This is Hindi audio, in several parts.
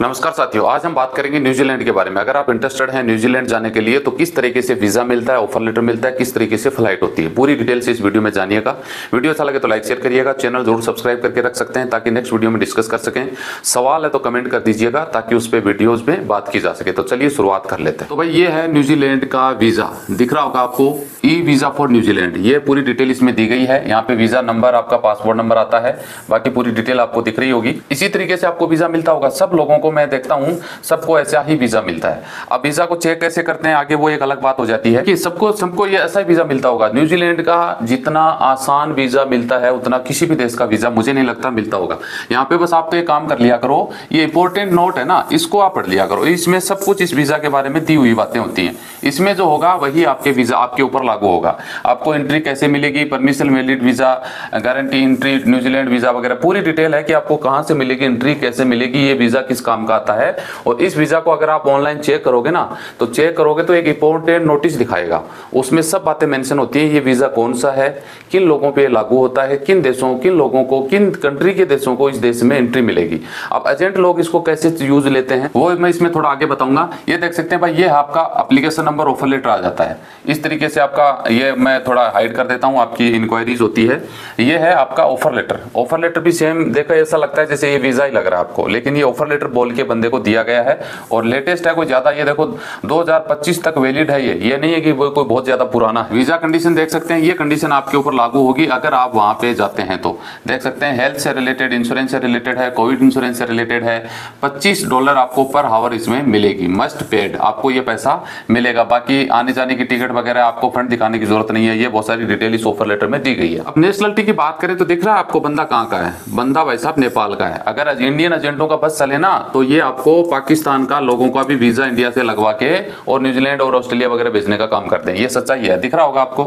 नमस्कार साथियों, आज हम बात करेंगे न्यूजीलैंड के बारे में। अगर आप इंटरेस्टेड हैं न्यूजीलैंड जाने के लिए तो किस तरीके से वीजा मिलता है, ऑफर लेटर मिलता है, किस तरीके से फ्लाइट होती है, पूरी डिटेल से इस वीडियो में जानिएगा। वीडियो अच्छा लगे तो लाइक शेयर करिएगा, चैनल जरूर सब्सक्राइब करके रख सकते हैं ताकि नेक्स्ट वीडियो में डिस्कस कर सकें। सवाल है तो कमेंट कर दीजिएगा ताकि उस पर वीडियोज में बात की जा सके। तो चलिए शुरुआत कर लेते हैं। तो भाई ये है न्यूजीलैंड का वीजा, दिख रहा होगा आपको ई वीजा फॉर न्यूजीलैंड, ये पूरी डिटेल इसमें दी गई है। यहाँ पे वीजा नंबर, आपका पासपोर्ट नंबर आता है, बाकी पूरी डिटेल आपको दिख रही होगी। इसी तरीके से आपको वीजा मिलता होगा। सब लोगों को मैं देखता हूं सबको ऐसा ही वीजा मिलता है। अब वीजा को चेक कैसे करते हैं आगे वो एक अलग बात हो जाती है कि सबको ये ऐसा ही वीजा मिलता होगा। न्यूजीलैंड का जितना आसान वीजा मिलता है उतना किसी भी देश का वीजा मुझे नहीं लगता मिलता होगा। यहाँ पे बस आप तो एक काम कर लिया करो, ये इंपॉर्टेंट नोट है ना, इसको आप पढ़ लिया करो। इसमें सब कुछ इस वीजा के बारे में दी हुई बातें होती हैं। इसमें जो होगा वही आपके वीजा आपके ऊपर लागू होगा। आपको एंट्री कैसे मिलेगी, permission, valid visa, guarantee entry, New Zealand visa वगैरह पूरी डिटेल है कि आपको कहां से मिलेगी, एंट्री कैसे मिलेगी, ये वीजा किस काम का आता है। और इस वीजा को अगर आप ऑनलाइन चेक करोगे ना तो एक इंपॉर्टेंट नोटिस दिखाएगा, उसमें सब बातें मेंशन होती हैं। ये वीजा कौन सा है, किन लोगों पे लागू होता है, किन देशों, किन लोगों को, किन कंट्री के देशों को इस देश में एंट्री मिलेगी। अब एजेंट लोग इसको कैसे यूज लेते हैं वो मैं इसमें थोड़ा आगे बताऊंगा। ये देख सकते हैं भाई, ये आपका एप्लीकेशन नंबर, ऑफर लेटर आ जाता है इस तरीके से आपका। ये मैं थोड़ा हाइड कर देता हूँ, आपकी इंक्वायरीज होती है। ये है आपका ऑफर लेटर। ऑफर लेटर भी सेम देखा ऐसा लगता है जैसे ये वीजा ही लग रहा है आपको, लेकिन ये ऑफर लेटर बोल के बंदे को दिया गया है और लेटेस्ट है, कोई ज्यादा, ये देखो 2025 तक वैलिड है। ये नहीं है कि वो कोई बहुत ज्यादा पुराना है। वीजा कंडीशन देख सकते हैं, ये कंडीशन आपके ऊपर लागू होगी अगर आप वहां पे जाते हैं तो। देख सकते हैं हेल्थ से रिलेटेड, इंश्योरेंस से रिलेटेड है, कोविड इंश्योरेंस से रिलेटेड है। $25 आपको पर आवर इसमें मिलेगी, मस्ट पेड आपको ये पैसा मिलेगा। बाकी आने जाने की टिकट वगैरह आपको फंड दिखाने की जरूरत नहीं है। ये बहुत सारी डिटेल इस ऑफर लेटर में दी गई है। अब नेशनलिटी की बात करें तो दिख रहा है आपको बंदा कहाँ का है। बंदा भाई साहब नेपाल का है। अगर इंडियन एजेंटों का बस चले ना तो ये आपको पाकिस्तान का लोगों का भी वीजा इंडिया से लगवा के और न्यूजीलैंड और ऑस्ट्रेलिया वगैरह भेजने का काम करते हैं। ये सच्चाई है, दिख रहा होगा आपको,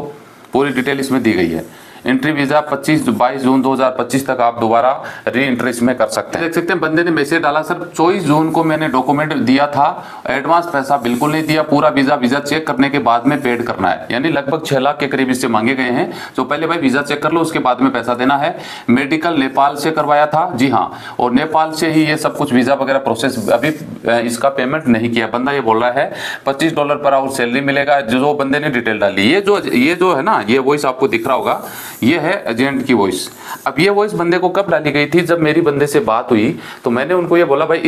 पूरी डिटेल इसमें दी गई है। एंट्री वीजा 22 जून 2025 तक आप दोबारा री एंट्री इसमें कर सकते हैं। देख सकते हैं बंदे ने मैसेज डाला, सर 24 जून को मैंने डॉक्यूमेंट दिया था, एडवांस पैसा बिल्कुल नहीं दिया, पूरा वीजा चेक करने के बाद में पेड करना है। यानी लगभग 6 लाख के करीब इससे मांगे गए हैं। तो पहले भाई वीजा चेक कर लो, उसके बाद में पैसा देना है। मेडिकल नेपाल से करवाया था, जी हाँ, और नेपाल से ही ये सब कुछ वीजा वगैरह प्रोसेस। अभी इसका पेमेंट नहीं किया बंदा, ये बोल रहा है $25 पर आवर सैलरी मिलेगा। जो बंदे ने डिटेल डाली, ये जो है ना, ये वॉइस आपको दिख रहा होगा, ये है एजेंट की वॉइस। अब ये वॉइस बंदे को कब डाली गई थी, जब मेरी बंदे से बात हुई तो मैंने उनको ये बोला, भाई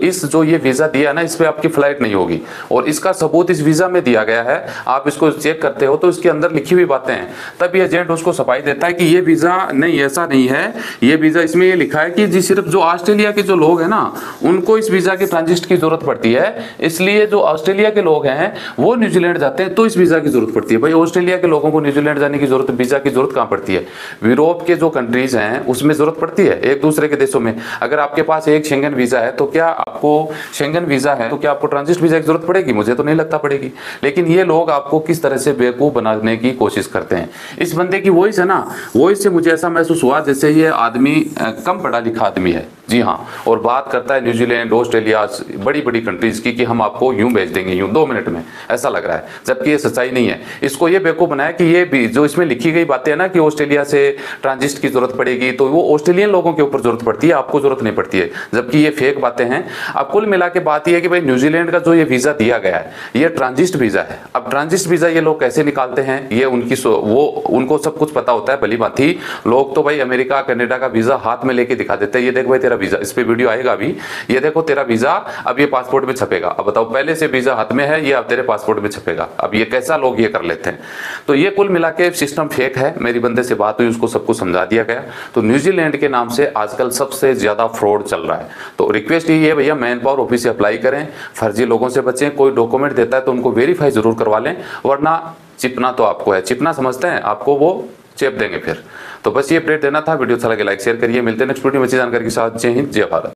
इस जो ये वीज़ा दिया ना, इस पे आपकी फ्लाइट नहीं होगी और इसका सबूत इस वीज़ा में दिया गया है, आप इसको चेक करते हो तो इसके अंदर लिखी हुई बातें हैं। तब ये एजेंट उसको सफाई देता है कि ये वीज़ा नहीं, ऐसा नहीं है, ये वीज़ा इसमें ये लिखा है कि जी सिर्फ जो ऑस्ट्रेलिया के जो लोग हैं ना उनको इस वीज़ा के ट्रांजिट की ज़रूरत पड़ती है, इसलिए जो ऑस्ट्रेलिया के लोग हैं वो न्यूजीलैंड जाते हैं तो इस वीज़ा की ज़रूरत पड़ती है। भाई ऑस्ट्रेलिया के लोगों को न्यूजीलैंड जाने की ज़रूरत, वीज़ा की ज़रूरत पड़ती है? यूरोप के जो कंट्रीज हैं उसमें जरूरत पड़ती है, एक दूसरे के देशों में। अगर आपके पास एक शेंगन वीजा है तो क्या आपको ट्रांजिट वीजा की जरूरत पड़ेगी? मुझे तो नहीं लगता पड़ेगी। लेकिन ये लोग आपको किस तरह से बेवकूफ बनाने की कोशिश करते हैं। इस बंदे की वॉइस है ना, वॉइस से मुझे ऐसा महसूस हुआ जैसे ये आदमी कम पढ़ा लिखा आदमी है, जी हाँ, और बात करता है न्यूजीलैंड, ऑस्ट्रेलिया, बड़ी बड़ी कंट्रीज की कि हम आपको यूं भेज देंगे, यूं 2 मिनट में, ऐसा लग रहा है, जबकि ये सच्चाई नहीं है। इसको ये बेवकूफ बनाया कि ये जो इसमें लिखी गई बातें हैं ना कि ऑस्ट्रेलिया से ट्रांजिट की जरूरत पड़ेगी तो वो ऑस्ट्रेलियन लोगों के ऊपर जरूरत पड़ती है, आपको जरूरत नहीं पड़ती है, जबकि ये फेक बातें हैं। अब कुल मिला के बात यह है कि भाई न्यूजीलैंड का जो ये वीज़ा दिया गया है ये ट्रांजिट वीज़ा है। अब ट्रांजिट वीज़ा ये लोग कैसे निकालते हैं, ये उनको सब कुछ पता होता है। भली बात ही लोग तो भाई अमेरिका, कनाडा का वीज़ा हाथ में लेके दिखा देते हैं, ये देख भाई वीजा, इस पे वीडियो आएगा अभी, ये देखो तेरा वीजा, अब ये पासपोर्ट में छपेगा। अब बताओ, पहले से वीजा हाथ में है, ये अब तेरे पासपोर्ट में छपेगा। अब ये कैसा लोग ये कर लेते हैं। तो ये कुल मिला के सिस्टम फेक है। मेरी बंदे से बात हुई, उसको सबको समझा दिया गया। तो न्यूजीलैंड के नाम से आजकल सबसे ज्यादा फ्रॉड चल रहा है। तो रिक्वेस्ट यही है भैया, मैन पावर ऑफिस से अप्लाई करें, फर्जी लोगों से बचें। कोई डॉक्यूमेंट देता है तो उनको वेरीफाई जरूर करवा लें, वरना चिपना तो आपको है, चिपना समझते हैं आपको, वो चेप देंगे फिर। तो बस ये अपडेट देना था। वीडियो अच्छा लगे लाइक शेयर करिए। मिलते हैं नेक्स्ट वीडियो में अच्छी जानकारी के साथ। जय हिंद, जय भारत।